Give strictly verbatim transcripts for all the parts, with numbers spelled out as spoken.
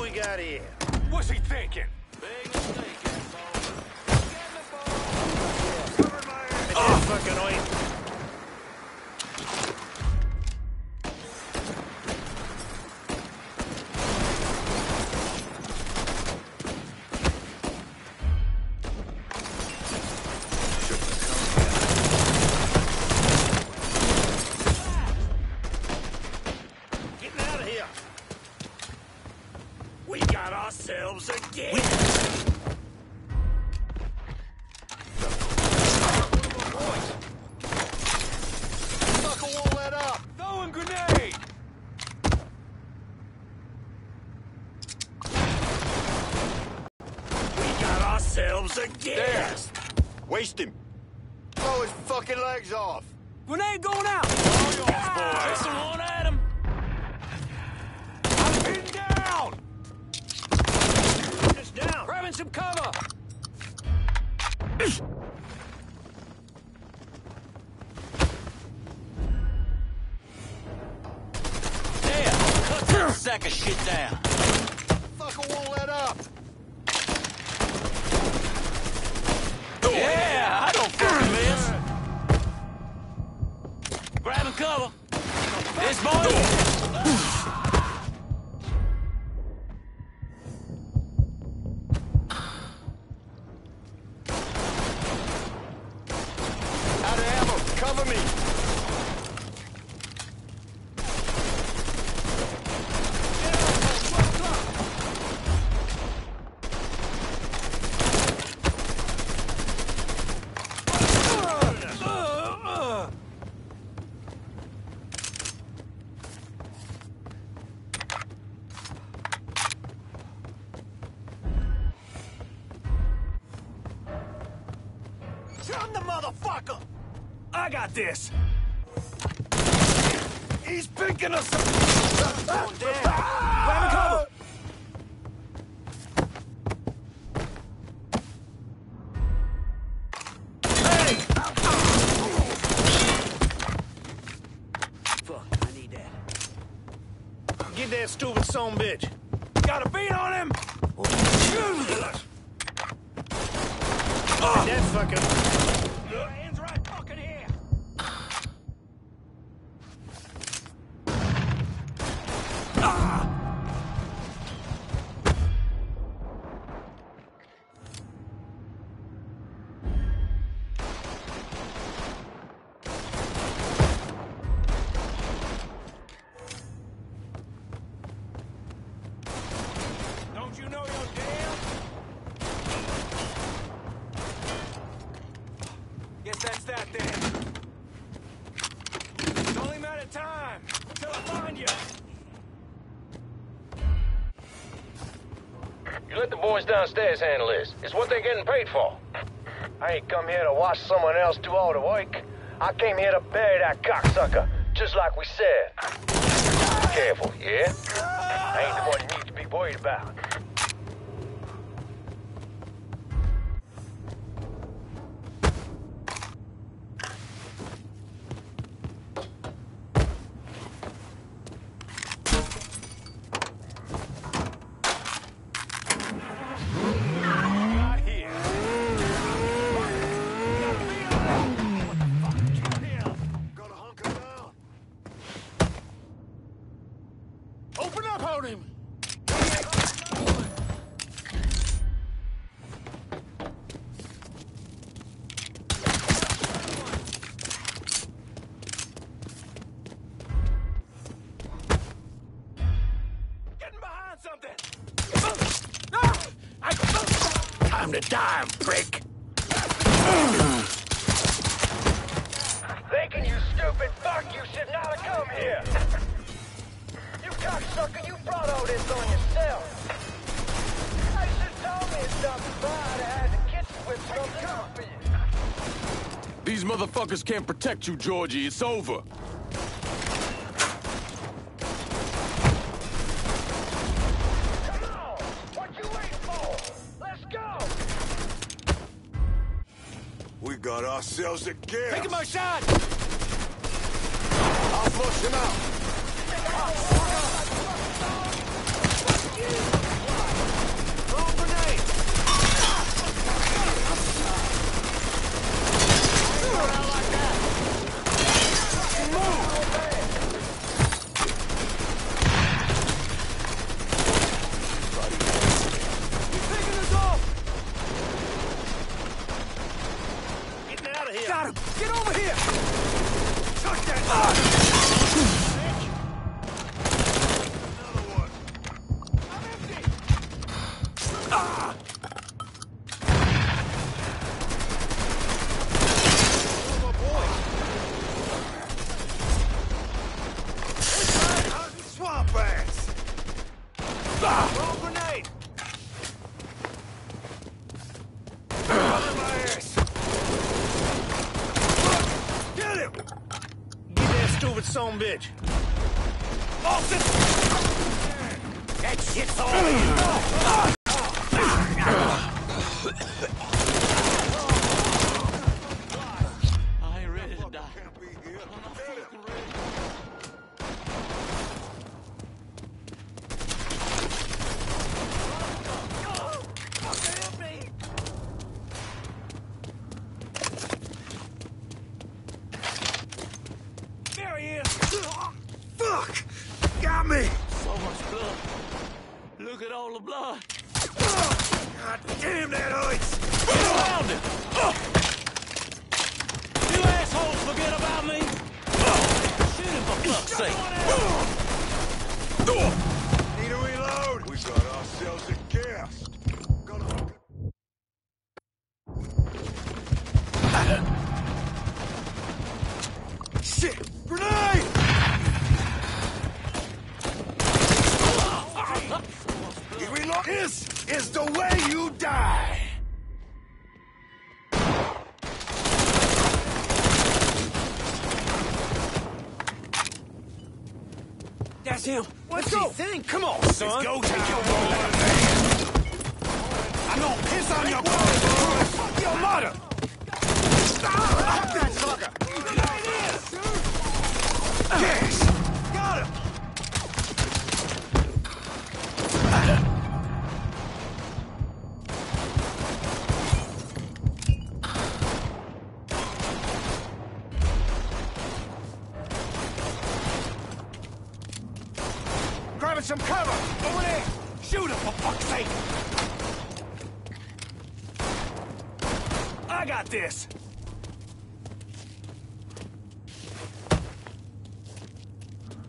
We got here. What's he thinking? Big mistake, asshole. Get the ball. Cover my ass. Oh, fucking oink. Waste him. Blow his fucking legs off. Grenade going out. All yours, ah, boys. Missing one at him. I'm pinned down. Just down. Grabbing some cover. There. Cut that sack of shit down. Fucker won't let up. Yeah, I don't fucking miss. Grabbing cover. This boy. Out of ammo. Cover me. Turn the motherfucker! I got this! He's pinking us up! Oh, damn. Grab a cover! That stupid son of a bitch. Got a beat on him. Oh. Oh. That fucking. Your hands right fucking here. Ah. Let the boys downstairs handle this. It's what they're getting paid for. I ain't come here to watch someone else do all the work. I came here to bury that cocksucker, just like we said. Be careful, yeah? I ain't the one you need to be worried about. Time to die, prick! Thinking you stupid fuck, you should not have come here! You cocksucker, you brought all this on yourself! I should tell me it's not bad, I had to get you with something up for you! These motherfuckers can't protect you, Georgie, it's over! Got ourselves a gear. Taking my shot! I'll flush him out. Throw a grenade! Out like that. Move! He's taking us off! Got him! Get over here! Suck that! Ah. Another one. I'm empty! Ah. Oh, my boy! Inside out and swamp ass! Ah. Roll grenade! Stupid son of a bitch. Off this! That shit's all in. Ah. I ain't ready to die. Can't be here. I'm not fucking ready. Fuck, help me! Fuck! Got me! So much blood. Look at all the blood. God damn, that hurts! Found him! You assholes forget about me? Shoot him for fuck's sake! Need to reload! We got ourselves a gas. Shit! Grenade! This is the way you die! Tim, let's go. Think? Come on, son. It's go time. I'm gonna piss on your clothes. Fuck your mother. Stop that sucker. Yes. Got him. Some cover! Over there! Shoot him, for fuck's sake! I got this!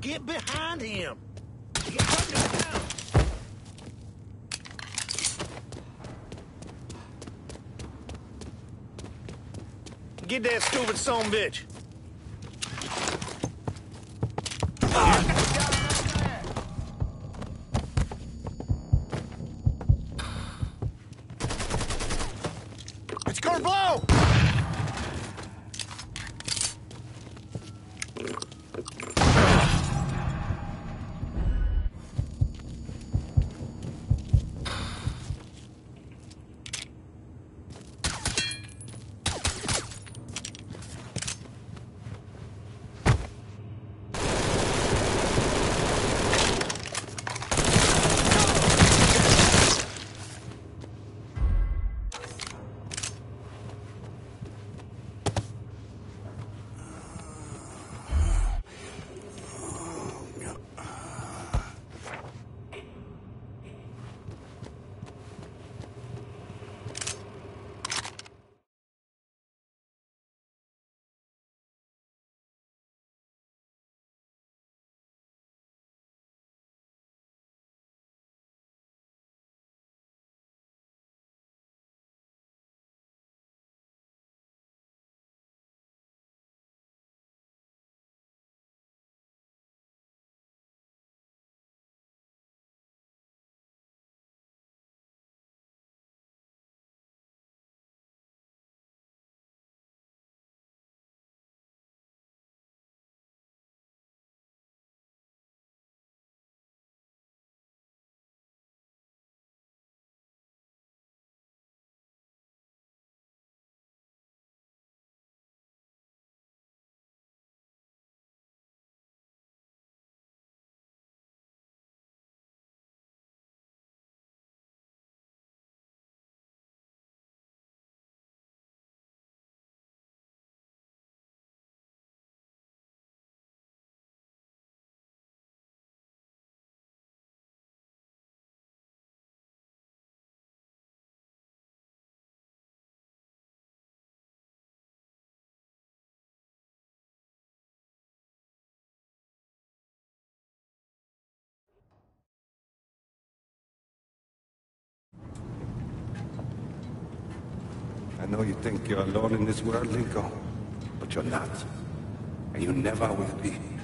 Get behind him! Get behind him. Get that stupid son of a bitch! I know you think you're alone in this world, Linko, but you're not, and you never will be.